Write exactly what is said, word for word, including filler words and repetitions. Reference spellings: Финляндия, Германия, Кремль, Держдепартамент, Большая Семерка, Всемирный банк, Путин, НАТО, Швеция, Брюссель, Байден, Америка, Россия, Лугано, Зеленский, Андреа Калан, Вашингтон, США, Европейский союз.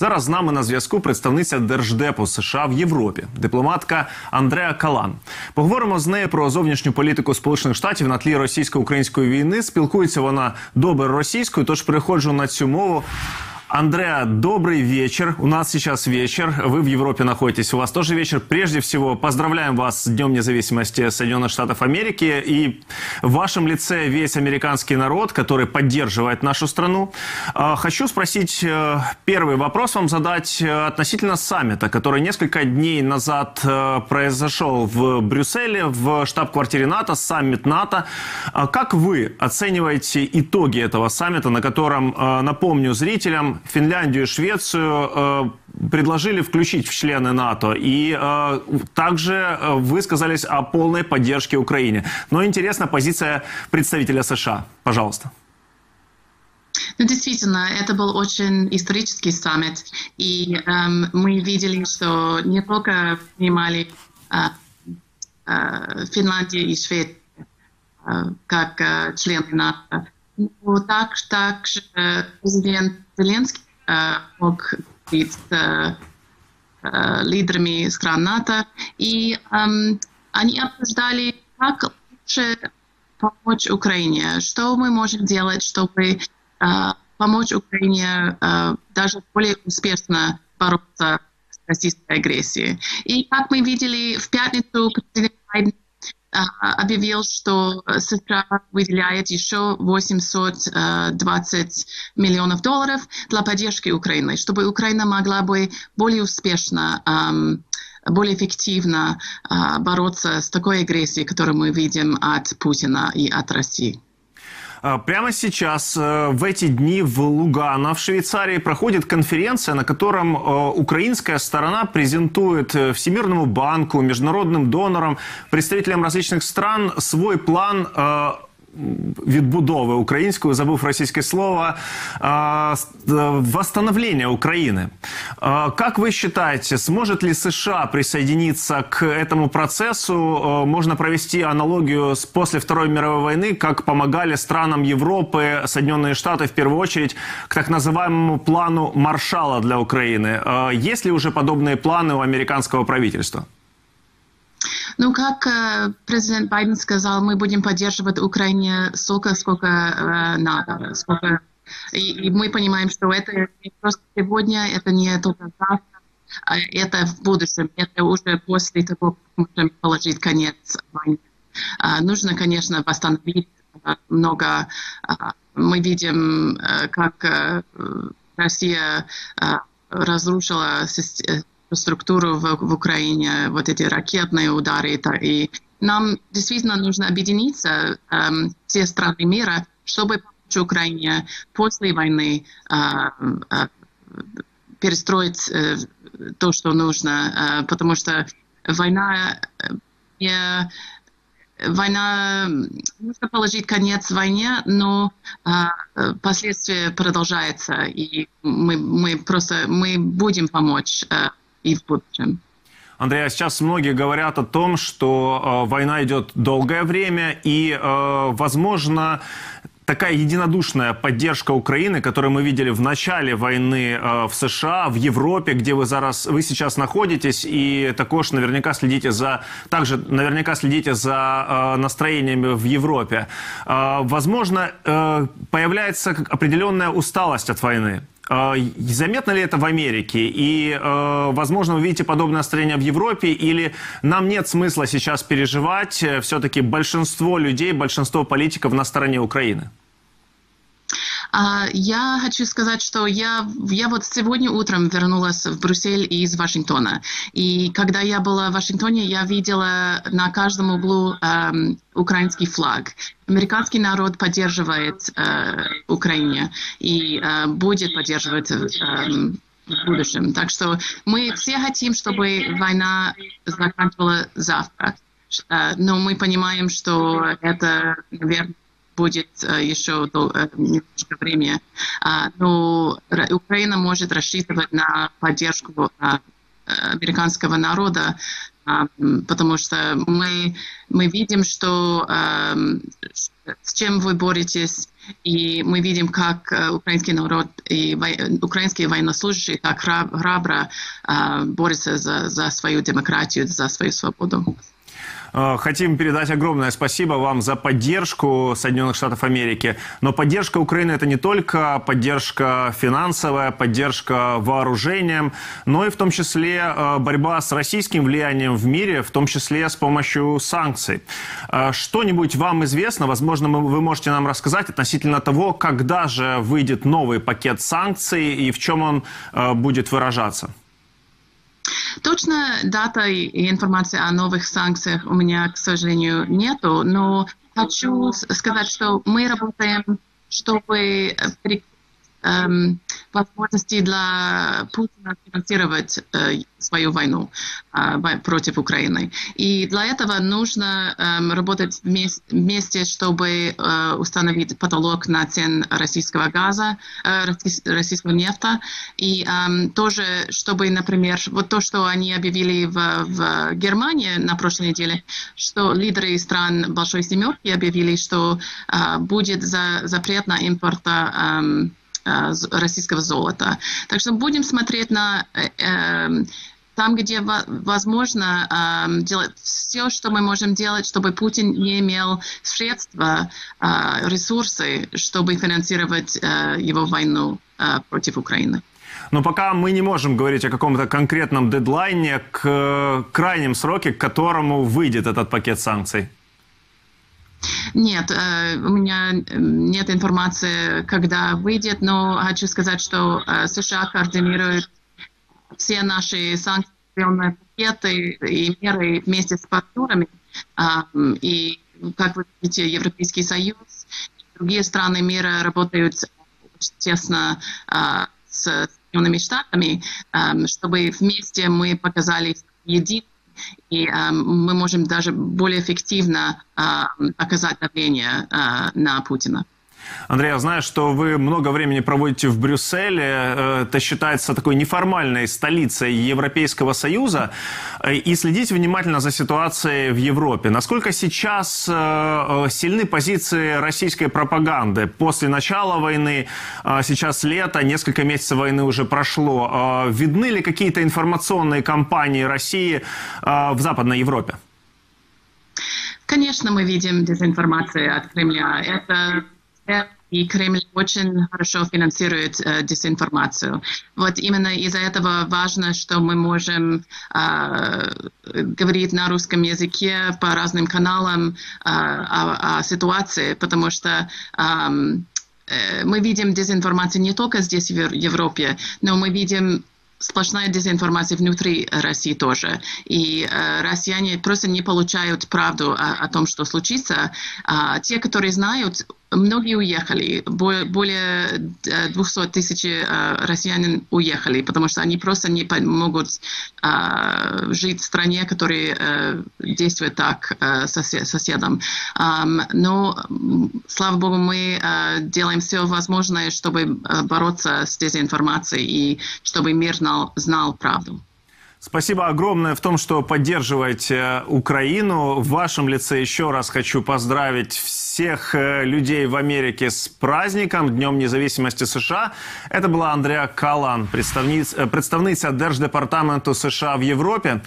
Зараз з нами на зв'язку представниця Держдепу США в Європі, дипломатка Андреа Калан. Поговоримо з нею про зовнішню політику Сполучених Штатів на тлі російсько-української війни. Спілкується вона добре російською, тож переходжу на цю мову. Андреа, добрый вечер. У нас сейчас вечер. Вы в Европе находитесь. У вас тоже вечер. Прежде всего, поздравляем вас с Днем независимости Соединенных Штатов Америки. И в вашем лице весь американский народ, который поддерживает нашу страну. Хочу спросить, первый вопрос вам задать относительно саммита, который несколько дней назад произошел в Брюсселе, в штаб-квартире НАТО, саммит НАТО. Как вы оцениваете итоги этого саммита, на котором, напомню зрителям, Финляндию и Швецию э, предложили включить в члены НАТО. И э, также высказались о полной поддержке Украине. Но интересна позиция представителя США. Пожалуйста. Ну, действительно, это был очень исторический саммит. И э, мы видели, что не только принимали э, э, Финляндию и Швецию э, как э, члены НАТО, но также так президент Зеленский э, мог быть э, э, лидерами стран НАТО, и э, они обсуждали, как лучше помочь Украине, что мы можем делать, чтобы э, помочь Украине э, даже более успешно бороться с российской агрессией. И как мы видели, в пятницу президент Байден объявил, что США выделяет еще восемьсот двадцать миллионов долларов для поддержки Украины, чтобы Украина могла бы более успешно, более эффективно бороться с такой агрессией, которую мы видим от Путина и от России. Прямо сейчас, в эти дни, в Лугано, в Швейцарии, проходит конференция, на котором украинская сторона презентует Всемирному банку, международным донорам, представителям различных стран свой план відбудови українською, забув російське слово, восстановления Украины. Как вы считаете, сможет ли США присоединиться к этому процессу? Можно провести аналогию с после Второй мировой войны, как помогали странам Европы, Соединенные Штаты в первую очередь, к так называемому плану Маршалла для Украины. Есть ли уже подобные планы у американского правительства? Ну, как э, президент Байден сказал, мы будем поддерживать Украине столько, сколько э, надо. Сколько... И, и мы понимаем, что это не просто сегодня, это не только завтра, а это в будущем, это уже после того, как мы можем положить конец войне. А, нужно, конечно, восстановить а, много. А, мы видим, а, как а, Россия а, разрушила систему, структуру в, в Украине, вот эти ракетные удары. И нам действительно нужно объединиться, э, все страны мира, чтобы помочь Украине после войны э, э, перестроить э, то, что нужно. Э, потому что война... Э, война... Нужно положить конец войне, но э, последствия продолжаются. И мы, мы просто... Мы будем помочь... Э, и в будущем. Андреа, сейчас многие говорят о том, что э, война идет долгое время, и, э, возможно, такая единодушная поддержка Украины, которую мы видели в начале войны э, в США, в Европе, где вы, зараз, вы сейчас находитесь, и також наверняка следите за, также наверняка следите за э, настроениями в Европе. Э, возможно, э, появляется определенная усталость от войны. Заметно ли это в Америке? И, э, возможно, вы видите подобное настроение в Европе? Или нам нет смысла сейчас переживать? Все-таки большинство людей, большинство политиков на стороне Украины. Я хочу сказать, что я, я вот сегодня утром вернулась в Брюссель из Вашингтона. И когда я была в Вашингтоне, я видела на каждом углу э, украинский флаг. Американский народ поддерживает э, Украину и э, будет поддерживать э, в будущем. Так что мы все хотим, чтобы война заканчивалась завтра. Но мы понимаем, что это, наверное, будет еще немножко времени. Но Украина может рассчитывать на поддержку американского народа, потому что мы, мы видим, что с чем вы боретесь, И мы видим, как украинский народ и украинские военнослужащие так храбро борются за, за свою демократию, за свою свободу. Хотим передать огромное спасибо вам за поддержку Соединенных Штатов Америки. Но поддержка Украины – это не только поддержка финансовая, поддержка вооружением, но и в том числе борьба с российским влиянием в мире, в том числе с помощью санкций. Что-нибудь вам известно, возможно, вы можете нам рассказать относительно того, когда же выйдет новый пакет санкций и в чем он будет выражаться? Точно дата и информация о новых санкциях у меня, к сожалению, нету, но хочу сказать, что мы работаем, чтобы эм, возможности для Путина финансировать э, свою войну э, против Украины. И для этого нужно э, работать вместе, чтобы э, установить потолок на цен российского газа, э, российского нефта. И э, тоже, чтобы, например, вот то, что они объявили в, в Германии на прошлой неделе, что лидеры стран Большой Семерки объявили, что э, будет за, запрет на импорт э, российского золота. Так что будем смотреть на э, там, где возможно э, делать все, что мы можем делать, чтобы Путин не имел средства, э, ресурсы, чтобы финансировать э, его войну э, против Украины. Но пока мы не можем говорить о каком-то конкретном дедлайне к крайнем сроке, к которому выйдет этот пакет санкций. Нет, у меня нет информации, когда выйдет, но хочу сказать, что США координирует все наши санкционные пакеты и меры вместе с партнерами. И, как вы видите, Европейский союз и другие страны мира работают очень тесно с Соединенными Штатами, чтобы вместе мы показали единый. И э, мы можем даже более эффективно э, оказать давление э, на Путина. Андреа, я знаю, что вы много времени проводите в Брюсселе. Это считается такой неформальной столицей Европейского Союза. И следите внимательно за ситуацией в Европе. Насколько сейчас сильны позиции российской пропаганды? После начала войны, сейчас лето, несколько месяцев войны уже прошло. Видны ли какие-то информационные кампании России в Западной Европе? Конечно, мы видим дезинформацию от Кремля. Это... И Кремль очень хорошо финансирует э, дезинформацию. Вот именно из-за этого важно, что мы можем э, говорить на русском языке по разным каналам э, о, о ситуации, потому что э, мы видим дезинформацию не только здесь, в Европе, но мы видим сплошная дезинформация внутри России тоже. И э, россияне просто не получают правду о, о том, что случится. А те, которые знают, многие уехали. Более двухсот тысяч э, россиян уехали, потому что они просто не могут э, жить в стране, которая э, действует так э, сосед, соседам. Um, но, слава богу, мы э, делаем все возможное, чтобы бороться с дезинформацией и чтобы мир знал, знал правду. Спасибо огромное в том, что поддерживаете Украину. В вашем лице еще раз хочу поздравить всех людей в Америке с праздником, Днем независимости США. Это была Андреа Калан, представница Держдепартамента США в Европе.